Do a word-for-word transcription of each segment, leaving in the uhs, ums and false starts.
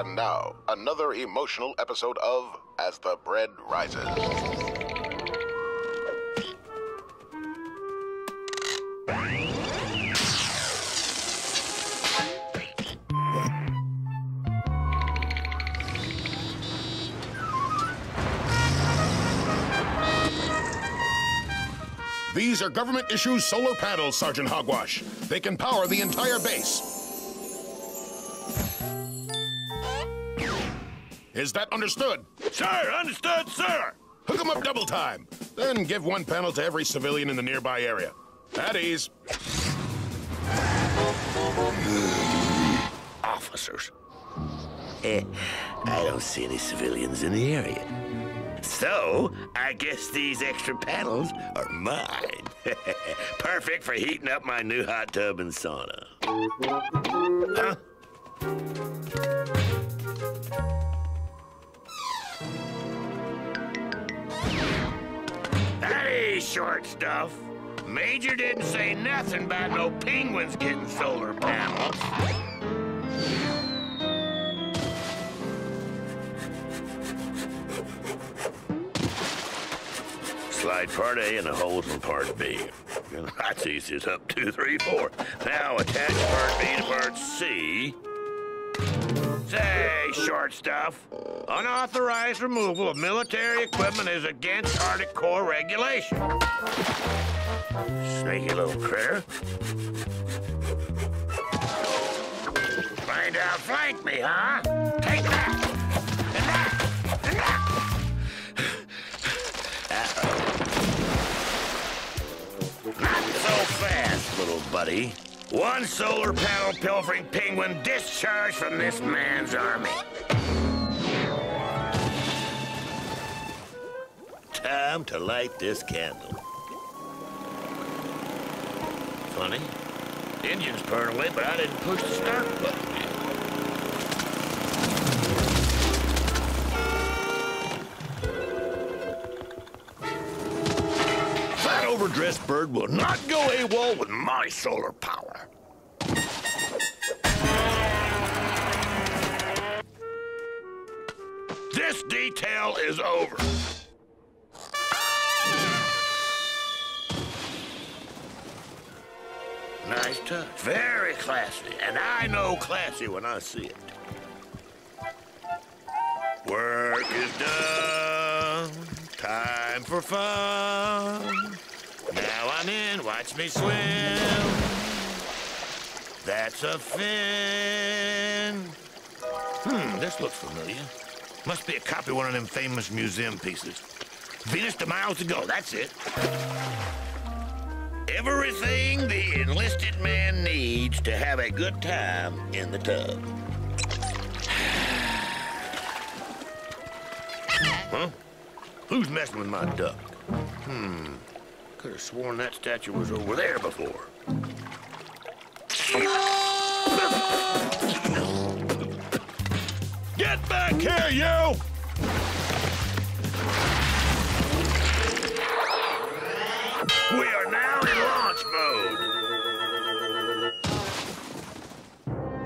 And now, another emotional episode of As the Bread Rises. These are government-issued solar panels, Sergeant Hogwash. They can power the entire base. Is that understood? Sir, understood, sir! Hook them up double time. Then give one panel to every civilian in the nearby area. At ease. Officers. Eh, I don't see any civilians in the area. So, I guess these extra panels are mine. Perfect for heating up my new hot tub and sauna. Huh? Hey, short stuff. Major didn't say nothing about no penguins getting solar panels. Slide part A in the holes in part B. That's easy as up two, three, four. Now attach part B to part C. Say, short stuff, unauthorized removal of military equipment is against Arctic Core regulation. Sneaky little critter. Find out, flank me, huh? Take that! And that! And that! Uh-oh. Not so fast, little buddy. One solar panel pilfering penguin discharged from this man's army. Time to light this candle. Funny. The engine's burned away, but I didn't push the start button yet. Overdressed bird will not go AWOL with my solar power. This detail is over. Nice touch. Very classy, and I know classy when I see it. Work is done. Time for fun. Now I'm in, watch me swim. That's a fin. Hmm, this looks familiar. Must be a copy of one of them famous museum pieces. Venus de Milo to go, that's it. Everything the enlisted man needs to have a good time in the tub. Huh? Who's messing with my duck? Hmm. Could have sworn that statue was over there before. Get back here, you! We are now in launch mode.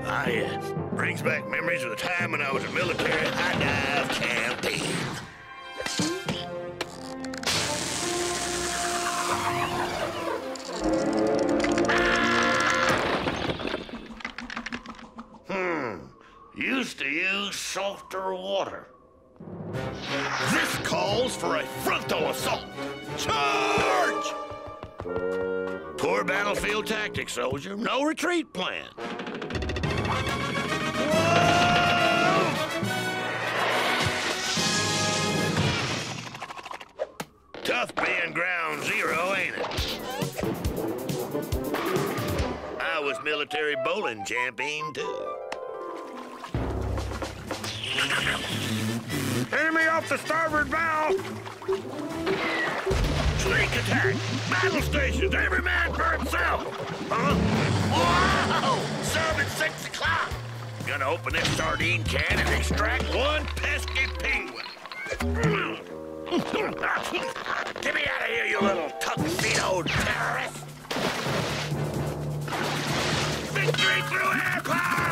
Ah, yes. Brings back memories of the time when I was a military high dive campaign. Used to use softer water. This calls for a frontal assault. Charge! Poor battlefield tactics, soldier. No retreat plan. Whoa! Tough being ground zero, ain't it? I was military bowling champion, too. Enemy off the starboard bow! Sneak attack! Battle stations! Every man for himself! Huh? Whoa! Serve at six o'clock! Gonna open this sardine can and extract one pesky penguin! Get me out of here, you little tuxedo terrorist! Victory through air power!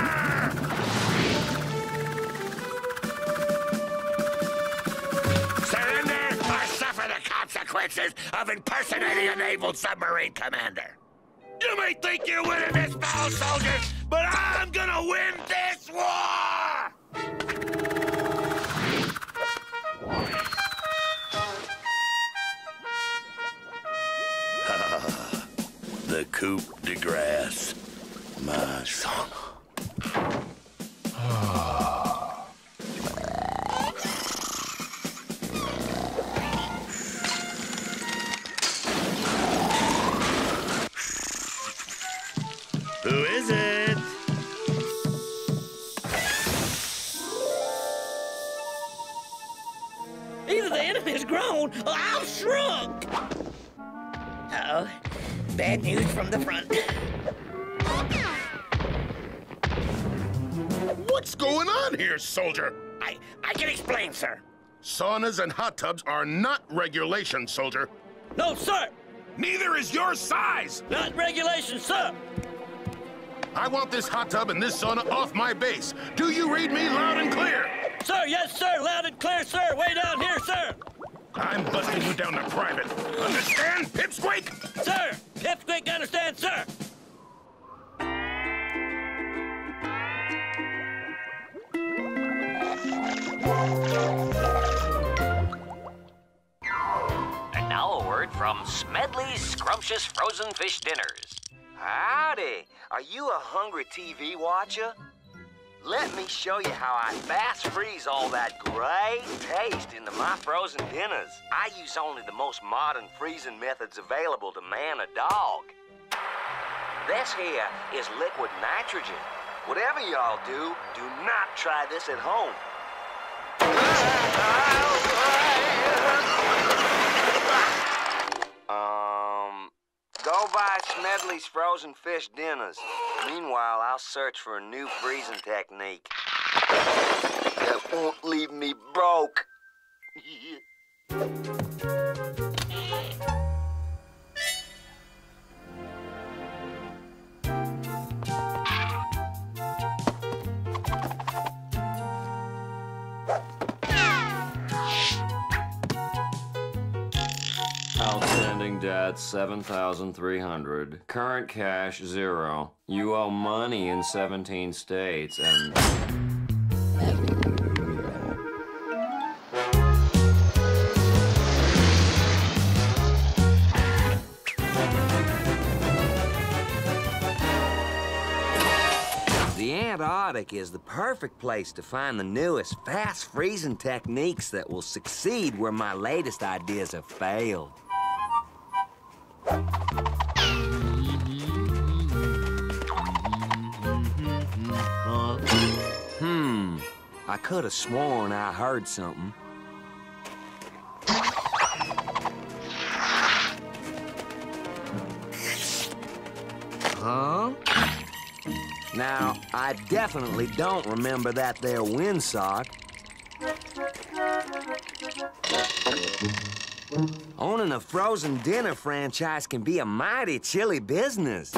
of impersonating a naval submarine commander. You may think you're winning this battle, soldiers, but I'm gonna win this war! The coup de grace, my son. Who is it? Either the enemy's grown or I've shrunk! Uh-oh. Bad news from the front. What's going on here, soldier? I, I can explain, sir. Saunas and hot tubs are not regulation, soldier. No, sir. Neither is your size. Not regulation, sir. I want this hot tub and this sauna off my base. Do you read me loud and clear? Sir, yes, sir. Loud and clear, sir. Way down here, sir. I'm busting you down to private. Understand, Pipsqueak? Sir! Pipsqueak, understand, sir! And now a word from Smedley's Scrumptious Frozen Fish Dinners. Howdy! Are you a hungry T V watcher? Let me show you how I fast freeze all that great taste into my frozen dinners. I use only the most modern freezing methods available to man or dog. This here is liquid nitrogen. Whatever y'all do, do not try this at home. Um, go buy Smedley's Frozen Fish Dinners. Meanwhile, I'll search for a new freezing technique that won't leave me broke. Outstanding debt, seven thousand three hundred. Current cash, zero. You owe money in seventeen states, and... The Antarctic is the perfect place to find the newest fast-freezing techniques that will succeed where my latest ideas have failed. Hmm, I could have sworn I heard something. Huh? Now, I definitely don't remember that there windsock. Owning a frozen dinner franchise can be a mighty chilly business.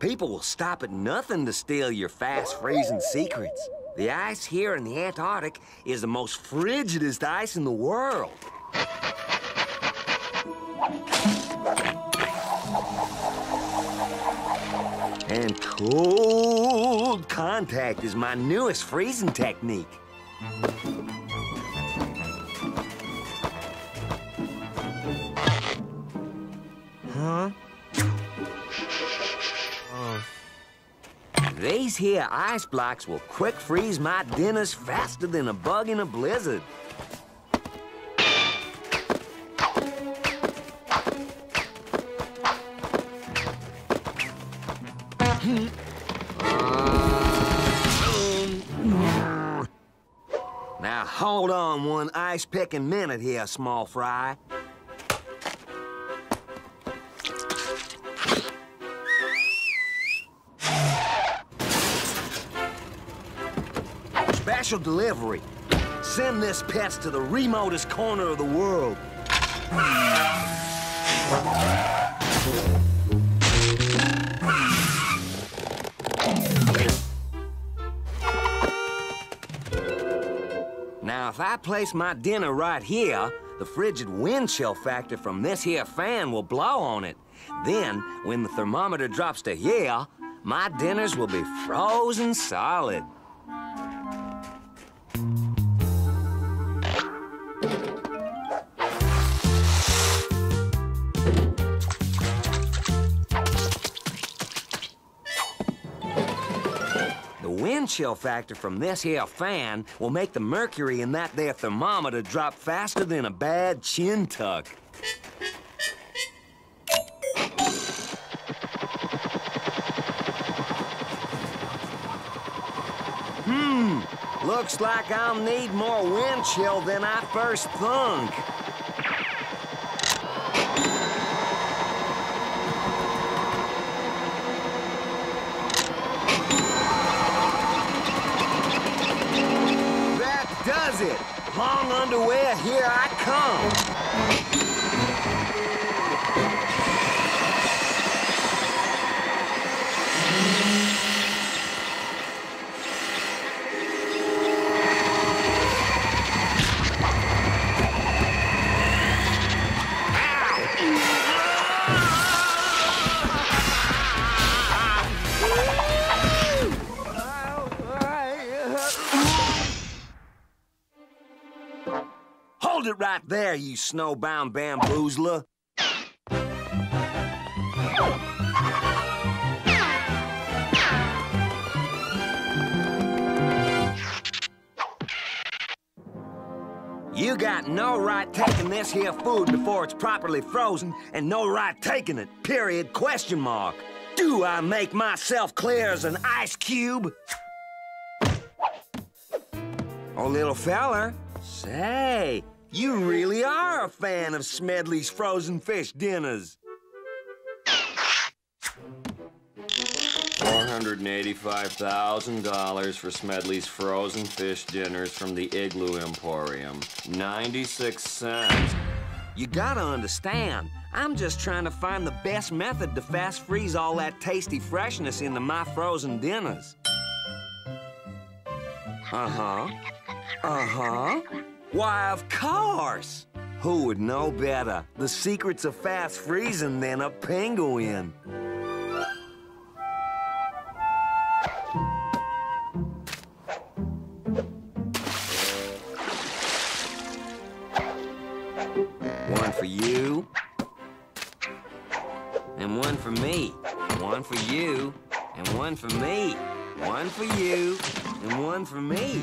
People will stop at nothing to steal your fast-freezing secrets. The ice here in the Antarctic is the most frigidest ice in the world. And cold contact is my newest freezing technique. Huh? Oh. These here ice blocks will quick freeze my dinners faster than a bug in a blizzard. uh, now hold on one ice-picking minute here, small fry. Special delivery. Send this pest to the remotest corner of the world. Now, if I place my dinner right here, The frigid wind chill factor from this here fan will blow on it. Then, when the thermometer drops to here, my dinners will be frozen solid. Wind chill factor from this here fan will make the mercury in that there thermometer drop faster than a bad chin tuck. Hmm, looks like I'll need more wind chill than I first thunk. It. Long underwear, here I come. Hold it right there, you snowbound bamboozler. You got no right taking this here food before it's properly frozen, and no right taking it, period, question mark. Do I make myself clear as an ice cube? Oh, little feller, say, you really are a fan of Smedley's Frozen Fish Dinners. four hundred eighty-five thousand dollars for Smedley's Frozen Fish Dinners from the Igloo Emporium. ninety-six cents. You gotta understand, I'm just trying to find the best method to fast freeze all that tasty freshness into my frozen dinners. Uh-huh. Uh-huh. Why, of course! Who would know better the secrets of fast freezing than a penguin? One for you. And one for me. One for you. And one for me. One for you. And one for me.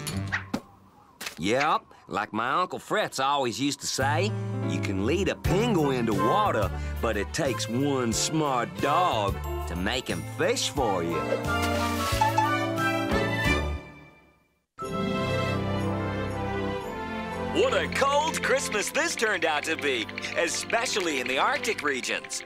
Yep, like my Uncle Fritz always used to say, you can lead a penguin to water, but it takes one smart dog to make him fish for you. What a cold Christmas this turned out to be, especially in the Arctic regions.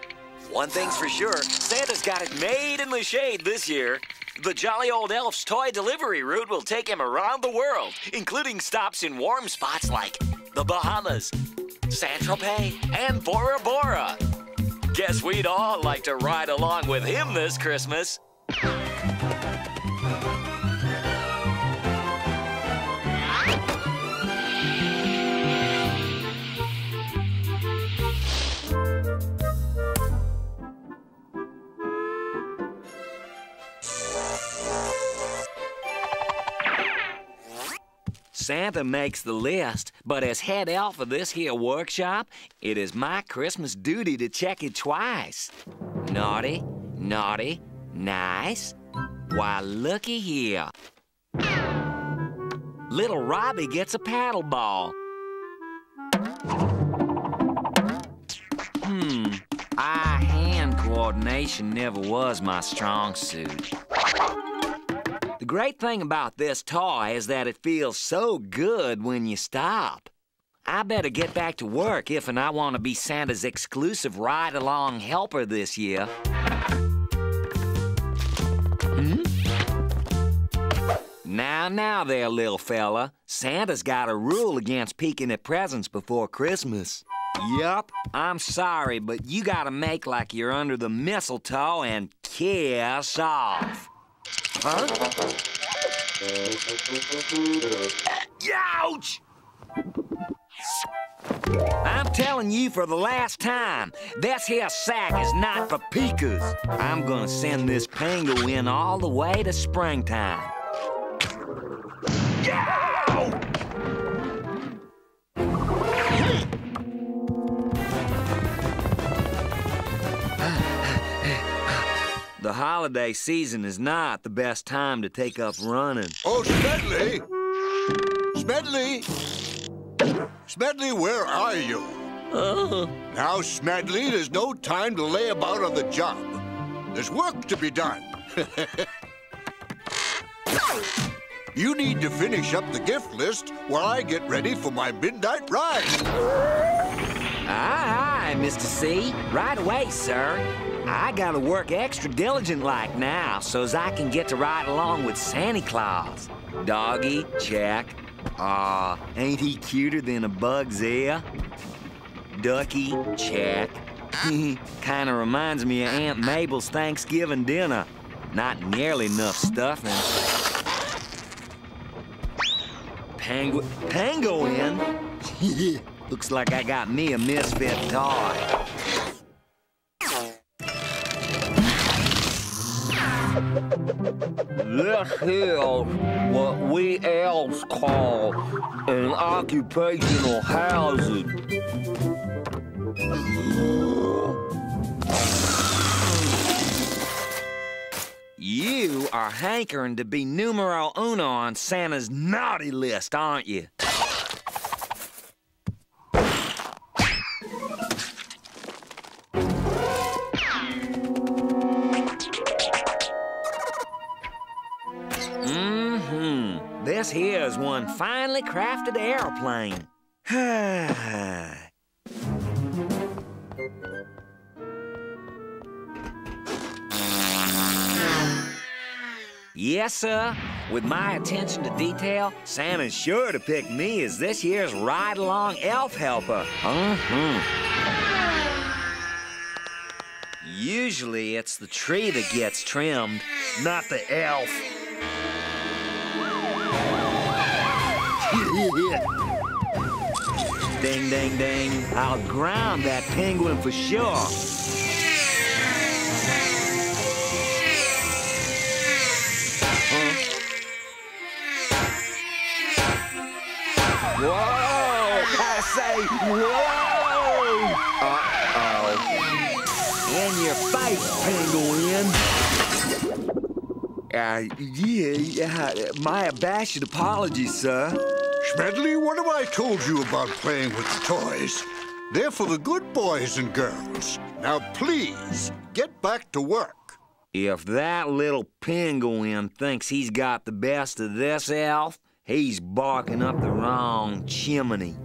One thing's for sure, Santa's got it made in the shade this year. The jolly old elf's toy delivery route will take him around the world, including stops in warm spots like the Bahamas, Saint-Tropez, and Bora Bora. Guess we'd all like to ride along with him this Christmas. Santa makes the list, but as head elf of this here workshop, it is my Christmas duty to check it twice. Naughty, naughty, nice. Why, looky here. Little Robbie gets a paddle ball. Hmm, eye-hand coordination never was my strong suit. The great thing about this toy is that it feels so good when you stop. I better get back to work if and I want to be Santa's exclusive ride-along helper this year. Hmm? Now, now there, little fella. Santa's got a rule against peeking at presents before Christmas. Yup, I'm sorry, but you gotta make like you're under the mistletoe and kiss off. Huh? Ouch! I'm telling you for the last time, this here sack is not for peekers. I'm gonna send this penguin all the way to springtime. The holiday season is not the best time to take up running. Oh, Smedley! Smedley! Smedley, where are you? Uh. Now, Smedley, there's no time to lay about on the job. There's work to be done. You need to finish up the gift list while I get ready for my midnight ride. Aye, aye, Mister C. Right away, sir. I gotta work extra diligent-like now so as I can get to ride along with Santa Claus. Doggy, check. Aw, uh, ain't he cuter than a bug's ear? Ducky, check. Kinda reminds me of Aunt Mabel's Thanksgiving dinner. Not nearly enough stuffing. Penguin? Penguin? Looks like I got me a misfit toy. This here's what we elves call an occupational hazard. You are hankering to be numero uno on Santa's naughty list, aren't you? This here's one finely crafted airplane. Yes, sir. With my attention to detail, Santa's sure to pick me as this year's ride-along elf helper. Uh-huh. Usually it's the tree that gets trimmed, not the elf. Ding, ding, ding. I'll ground that penguin for sure. Huh? Whoa! I say, whoa! Uh-oh. In your face, penguin. Uh, yeah, yeah, my abashed apologies, sir. Smedley, what have I told you about playing with the toys? They're for the good boys and girls. Now, please, get back to work. If that little penguin thinks he's got the best of this elf, he's barking up the wrong chimney.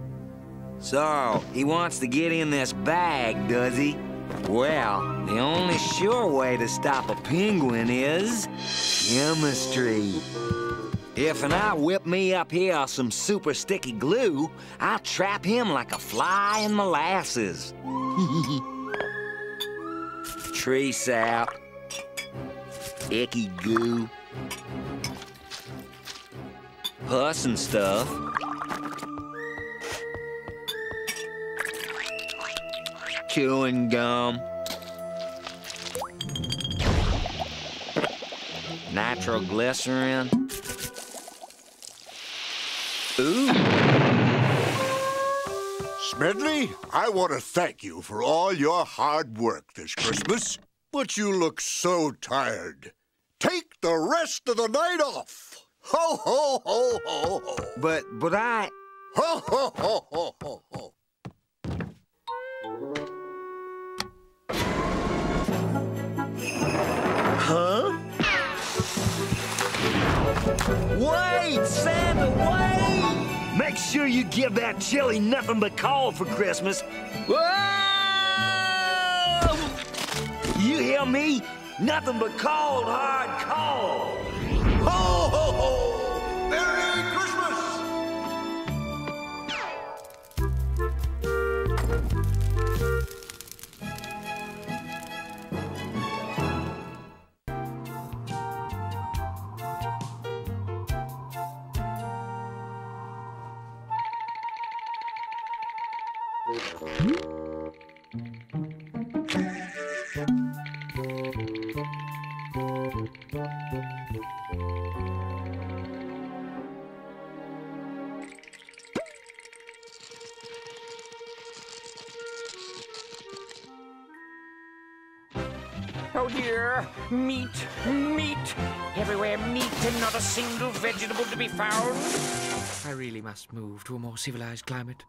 So, he wants to get in this bag, does he? Well, the only sure way to stop a penguin is chemistry. If and I whip me up here some super sticky glue, I'll trap him like a fly in molasses. Tree sap. Icky goo. Pus and stuff. Chewing gum. Nitroglycerin. Ooh. Smedley, I want to thank you for all your hard work this Christmas, but you look so tired. Take the rest of the night off. Ho, ho, ho, ho, ho. But, but I... Ho, ho, ho, ho, ho, ho. Huh? Wait, Santa, wait! Make sure you give that chili nothing but coal for Christmas. Whoa! You hear me? Nothing but cold, hard coal. Ho, ho, ho! Merry Christmas! Oh dear, meat, meat, everywhere meat and not a single vegetable to be found. I really must move to a more civilized climate.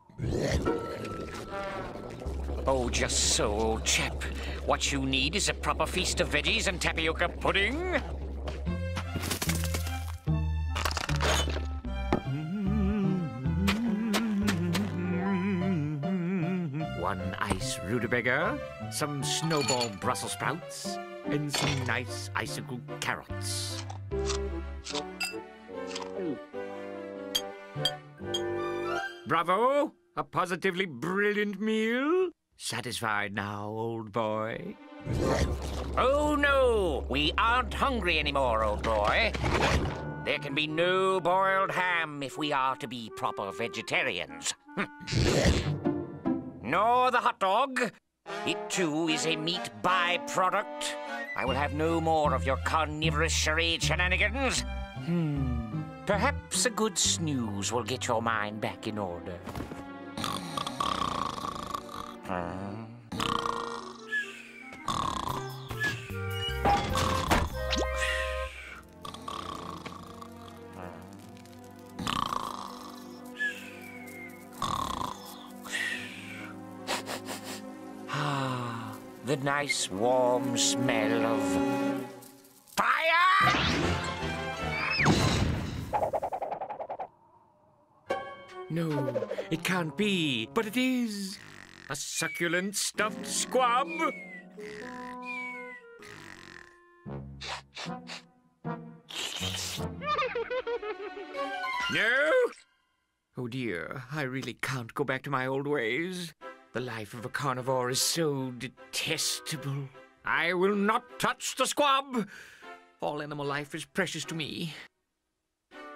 Oh, just so, old chap. What you need is a proper feast of veggies and tapioca pudding. One ice rutabaga, some snowball Brussels sprouts, and some nice icicle carrots. Bravo! A positively brilliant meal. Satisfied now, old boy? Oh, no! We aren't hungry anymore, old boy. There can be no boiled ham if we are to be proper vegetarians. Nor the hot dog. It, too, is a meat byproduct. I will have no more of your carnivorous charade shenanigans. Hmm. Perhaps a good snooze will get your mind back in order. Hmm. The nice, warm smell of fire! No, it can't be, but it is. A succulent stuffed squab. No! Oh dear, I really can't go back to my old ways. The life of a carnivore is so detestable. I will not touch the squab. All animal life is precious to me.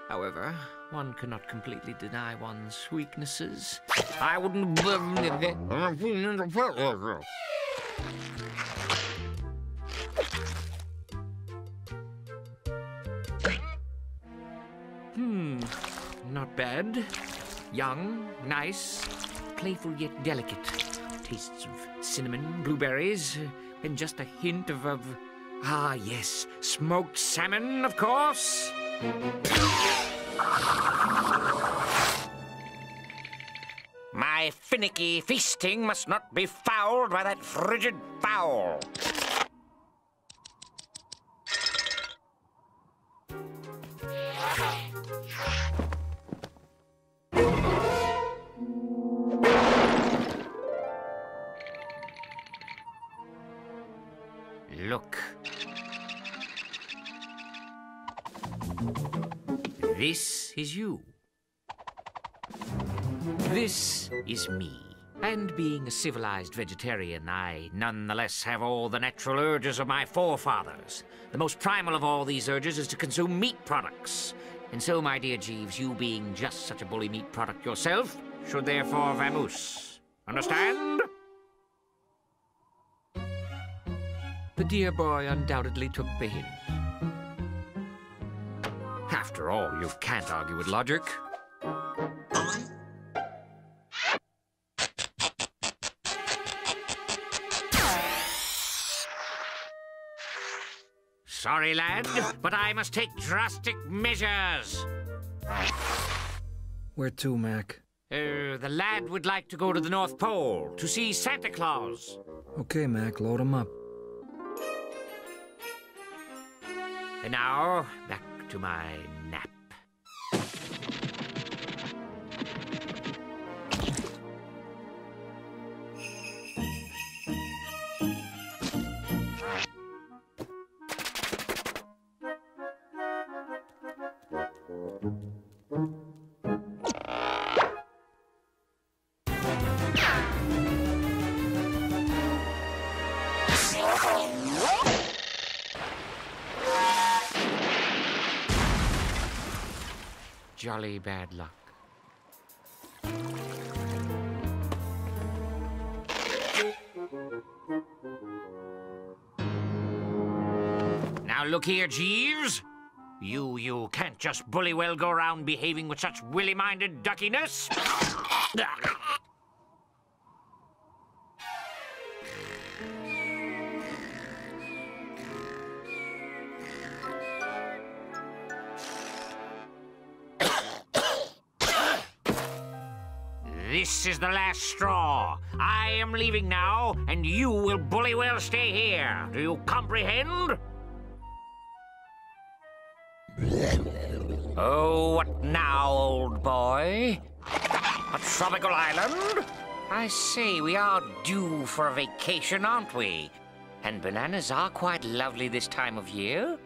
However, one cannot completely deny one's weaknesses. I wouldn't... Hmm, not bad. Young, nice, playful yet delicate. Tastes of cinnamon, blueberries, and just a hint of, of... Ah, yes, smoked salmon, of course. My finicky feasting must not be fouled by that frigid fowl. Look. This is you. This is me. And being a civilized vegetarian, I nonetheless have all the natural urges of my forefathers. The most primal of all these urges is to consume meat products. And so, my dear Jeeves, you being just such a bully meat product yourself, should therefore vamoose. Understand? The dear boy undoubtedly took the hint. After all, you can't argue with logic. Sorry, lad, but I must take drastic measures. Where to, Mac? Uh, the lad would like to go to the North Pole to see Santa Claus. Okay, Mac, load him up. And now, back to my nap. Jolly bad luck. Now look here, Jeeves. You, you can't just bully well go around behaving with such willy-minded duckiness. This is the last straw. I am leaving now, and you will bully well stay here. Do you comprehend? Oh, what now, old boy? A tropical island? I say, we are due for a vacation, aren't we? And bananas are quite lovely this time of year.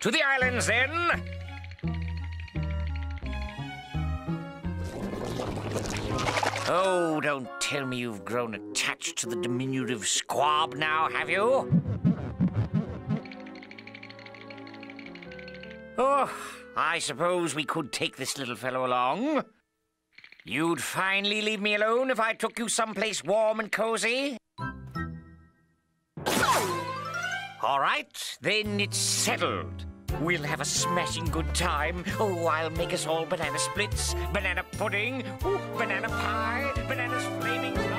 To the islands, then! Oh, don't tell me you've grown attached to the diminutive squab now, have you? Oh, I suppose we could take this little fellow along. You'd finally leave me alone if I took you someplace warm and cozy? All right, then it's settled. We'll have a smashing good time. Oh, I'll make us all banana splits, banana pudding, ooh, banana pie, bananas flaming...